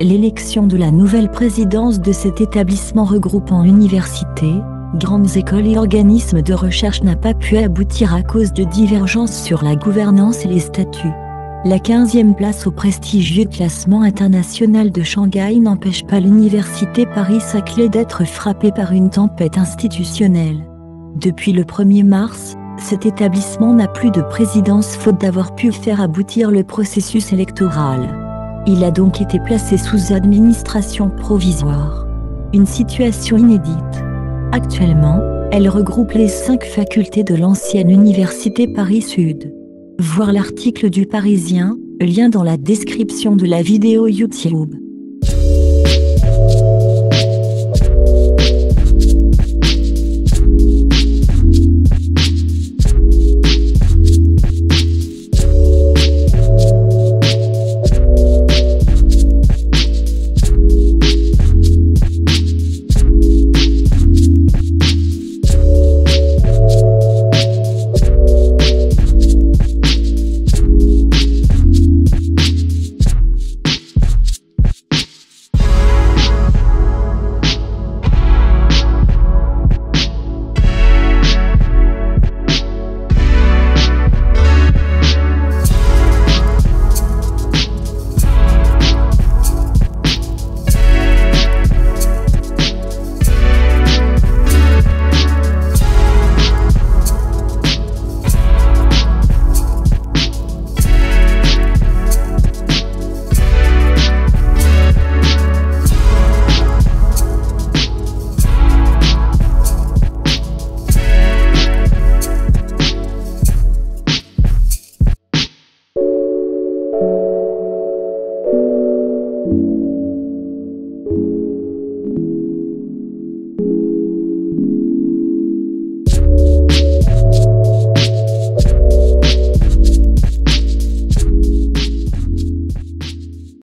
l'élection de la nouvelle présidence de cet établissement regroupant universités, grandes écoles et organismes de recherche n'a pas pu aboutir à cause de divergences sur la gouvernance et les statuts. La 15e place au prestigieux classement international de Shanghai n'empêche pas l'université Paris-Saclay d'être frappée par une tempête institutionnelle. Depuis le 1er mars, cet établissement n'a plus de présidence faute d'avoir pu faire aboutir le processus électoral. Il a donc été placé sous administration provisoire. Une situation inédite. Actuellement, elle regroupe les 5 facultés de l'ancienne Université Paris-Sud. Voir l'article du Parisien, lien dans la description de la vidéo YouTube.